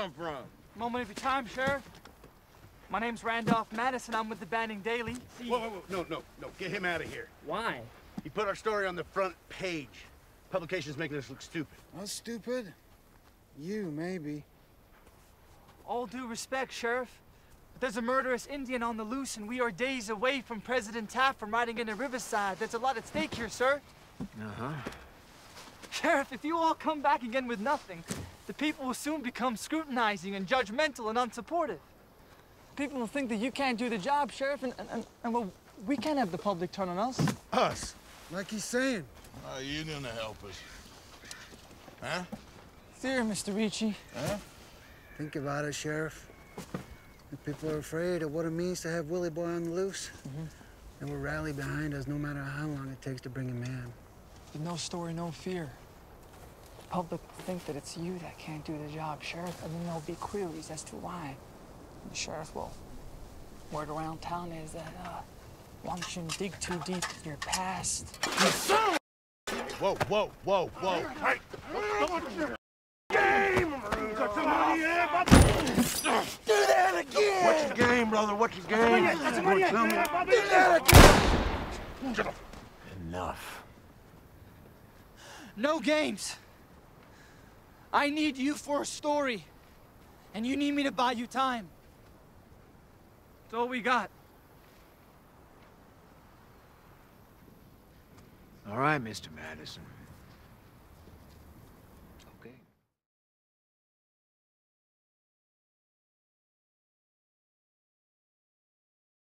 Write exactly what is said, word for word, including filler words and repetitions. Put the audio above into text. come from? Moment of your time, Sheriff. My name's Randolph Madison. I'm with the Banning Daily. Whoa, whoa, whoa. No, no, no. Get him out of here. Why? He put our story on the front page. Publication's making us look stupid. Well, stupid? You, maybe. All due respect, Sheriff. But there's a murderous Indian on the loose, and we are days away from President Taft from riding into Riverside. There's a lot at stake here, sir. Uh-huh. Sheriff, if you all come back again with nothing, the people will soon become scrutinizing and judgmental and unsupportive. People will think that you can't do the job, Sheriff, and, and, and, and well, we can't have the public turn on us. Us? Like he's saying. Oh, you didn't help us. Huh? There, Mister Ricci. Huh? Think about it, Sheriff. The people are afraid of what it means to have Willie Boy on the loose. Mm-hmm. And will rally behind us no matter how long it takes to bring him in. With no story, no fear. The public will think that it's you that can't do the job, Sheriff, and then there'll be queries as to why. The sheriff will. Word around town is that, uh, one shouldn't dig too deep in your past. Hey, whoa, whoa, whoa, whoa. Hey! Game! Do that again! What's the game, brother? What's the game? That's a money. Do that again! Enough. No games. I need you for a story. And you need me to buy you time. That's all we got. All right, Mister Madison.